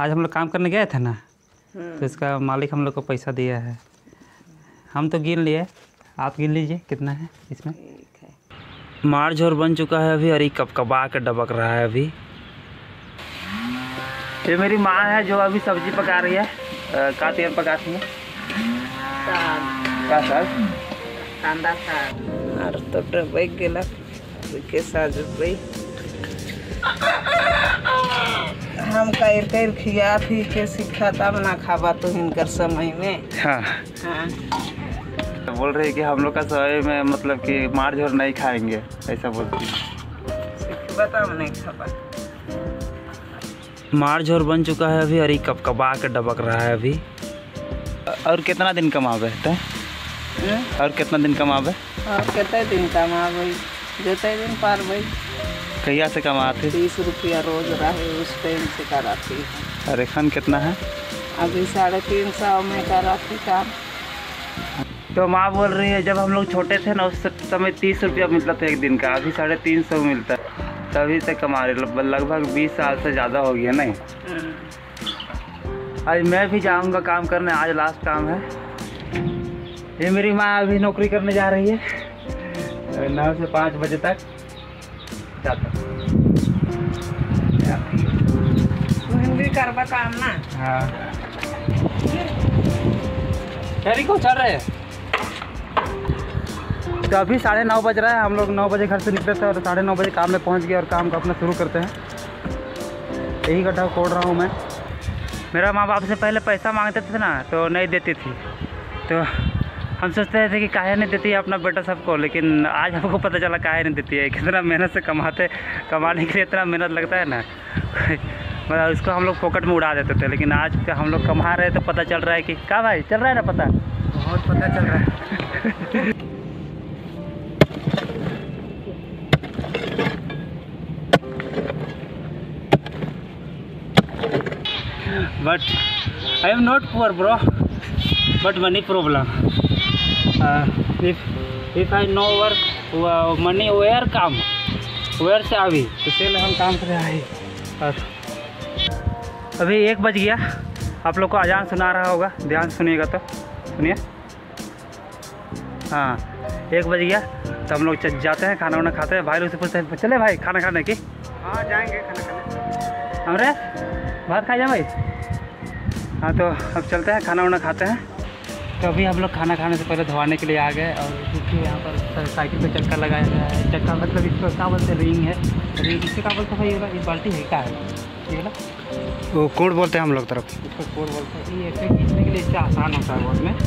आज हम लोग काम करने गए थे ना, तो इसका मालिक हम लोग को पैसा दिया है। हम तो गिन लिए, आप गिन लीजिए कितना है इसमें। मार झोर बन चुका है अभी और ये कपकपा के डबक रहा है अभी। ये मेरी माँ है जो अभी सब्जी पका रही है। का तेल पकाती है? का साग? कांदा साग। और तो डबक गया के साज भाई। हम कैर कैर खिया थी के सिखा तब ना खावा तो हिनकर समय में। हाँ हाँ, बोल रहे कि हम लोग का समय में मतलब कि मार झोर नहीं खाएंगे ऐसा बोलती है। मार झोर बन चुका है अभी और ये कपकपा के डबक रहा है अभी। और कितना दिन कमावे है? और कितना दिन कमावे? और कितना दिन कमावे? जितने दिन पार भाई। कहिया से कमाते? 30 रुपया रोज रहे उस टाइम से कराती। अरे खान कितना है अभी? 350 में कराती काम। तो माँ बोल रही है जब हम लोग छोटे थे ना उस समय 30 रुपया मिलता था एक दिन का, अभी 350 मिलता है। तभी से कमा रहे, लगभग 20 साल से ज़्यादा हो गया नहीं। आज मैं भी जाऊंगा काम करने, आज लास्ट काम है। ये मेरी माँ अभी नौकरी करने जा रही है 9 से 5 बजे तक जाता। भी करवा काम ना। हाँ तेरी को चल रहे है। तो अभी 9:30 बज रहा है, हम लोग 9 बजे घर से निकले थे और 9:30 बजे काम में पहुंच गए और काम को अपना शुरू करते हैं। यही गड्ढा खोद रहा हूं मैं। मेरा माँ बाप से पहले पैसा मांगते थे ना तो नहीं देती थी, तो हम सोचते थे कि काहे नहीं देती है अपना बेटा सबको, लेकिन आज हमको पता चला काहे नहीं देती है। कितना मेहनत से कमाने के लिए इतना मेहनत लगता है ना, मतलब इसको हम लोग पॉकेट में उड़ा देते थे। लेकिन आज हम लोग कमा रहे तो पता चल रहा है कि क्या भाई चल रहा है ना, पता बहुत पता चल रहा है। But I am not poor, bro. But money problem. If I no work, money where come? Where से अभी? तो इसलिए हम काम कर रहे हैं। अभी 1 बज गया। आप लोग को अजान सुना रहा होगा, ध्यान सुनिएगा तो सुनिए। हाँ 1 बज गया तो हम लोग जाते हैं, खाना वाना खाते हैं। भाई लोग से पूछते हैं चले भाई खाना खाने की? हाँ जाएंगे खाना खाने। हमरे भात खा जाए भाई। हाँ तो अब चलते हैं, खाना वाना खाते हैं। तो अभी हम लोग खाना खाने से पहले धोने के लिए आ गए और क्योंकि यहाँ पर साइकिल पे चक्का लगाया गया है। चक्का मतलब इसको क्या बोलते, रिंग है। रिंग इससे क्या बोलते भाई? ये बाल्टी है क्या है ये ना? वो कोड़ बोलते हैं हम लोग तरफ, इसको कोड़ बोलते हैं। ये ऐसे खींचने के लिए इससे आसान होता है बहुत में।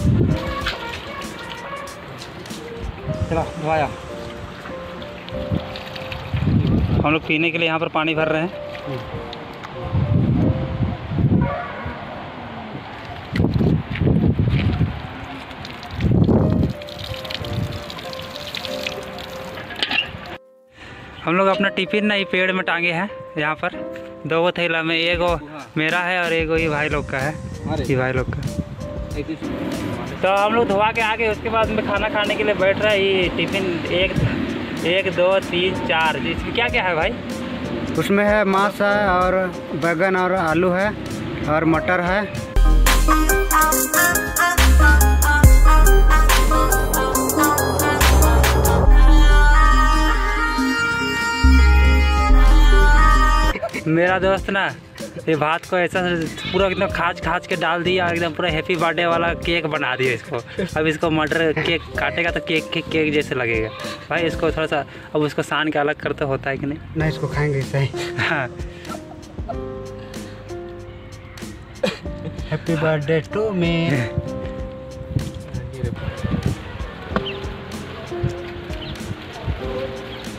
चला धोया। हम लोग पीने के लिए यहाँ पर पानी भर रहे हैं। हम लोग अपना टिफिन ना ये पेड़ में टांगे हैं यहाँ पर, 2 थैला में, एगो मेरा है और एगो ये भाई लोग का है। ये भाई लोग का। तो हम लोग धोवा के आ गए, उसके बाद में खाना खाने के लिए बैठ रहा है। ये टिफिन 1, 2, 3, 4 इसमें क्या क्या है भाई? उसमें है मांस है और बैगन और आलू है और मटर है। मेरा दोस्त ना ये भात को ऐसा पूरा एकदम खाँच खाँच के डाल दिया और एकदम पूरा हैप्पी बर्थडे वाला केक बना दिया इसको। अब इसको मटर केक काटेगा तो केक जैसे लगेगा भाई। इसको थोड़ा सा अब उसको सान के अलग करते होता है कि नहीं ना, इसको खाएंगे सही। हाँ हैप्पी बर्थडे टू मी।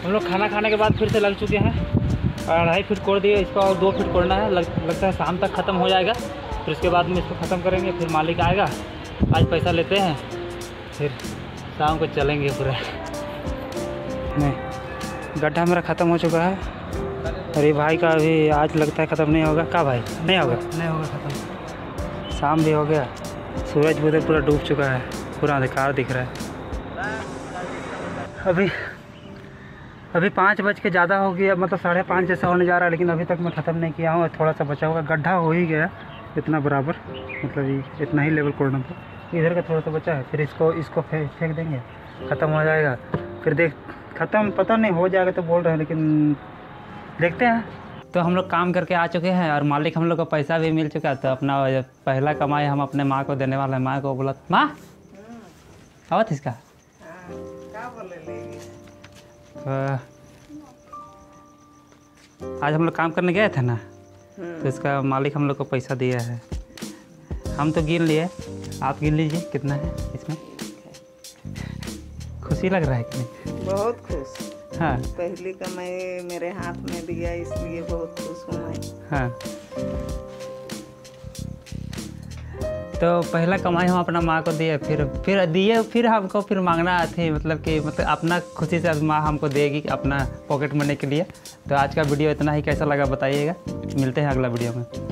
हम लोग खाना खाने के बाद फिर से लग चुके हैं। 2.5 फीट कोड़ दिए इसको और 2 फीट कोड़ना है। लगता है शाम तक ख़त्म हो जाएगा, फिर उसके बाद में इसको ख़त्म करेंगे। फिर मालिक आएगा, आज पैसा लेते हैं, फिर शाम को चलेंगे पूरा। नहीं गड्ढा मेरा ख़त्म हो चुका है। अरे भाई का अभी आज लगता है ख़त्म नहीं होगा। का भाई नहीं होगा? नहीं होगा ख़त्म। शाम भी हो गया, सूरज भी पूरा डूब चुका है, पूरा अंधकार दिख रहा है। अभी अभी 5 बज के ज़्यादा हो गया, मतलब 5:30 जैसा होने जा रहा है, लेकिन अभी तक मैं ख़त्म नहीं किया हूँ। थोड़ा सा बचा होगा, गड्ढा हो ही गया इतना बराबर, मतलब इतना ही लेवल कोड़ना था। इधर का थोड़ा सा बचा है, फिर इसको फेंक देंगे, ख़त्म हो जाएगा। फिर देख ख़त्म पता नहीं हो जाएगा तो बोल रहे हैं, लेकिन देखते हैं। तो हम लोग काम करके आ चुके हैं और मालिक हम लोग को पैसा भी मिल चुका है। तो अपना पहला कमाई हम अपने माँ को देने वाले हैं। माँ को बोला, माँ आवत इसका आज हम लोग काम करने गए थे ना, तो इसका मालिक हम लोग को पैसा दिया है। हम तो गिन लिए, आप गिन लीजिए कितना है इसमें। खुशी लग रहा है कि नहीं? बहुत खुश। हाँ, पहली कमाई मेरे हाथ में दिया इसलिए बहुत खुश हूँ मैं। हाँ, तो पहला कमाई हम अपना माँ को दिए, फिर दिए, फिर हमको फिर मांगना थी, मतलब कि मतलब अपना खुशी से माँ हमको देगी अपना पॉकेट मनी के लिए। तो आज का वीडियो इतना ही, कैसा लगा बताइएगा। मिलते हैं अगला वीडियो में।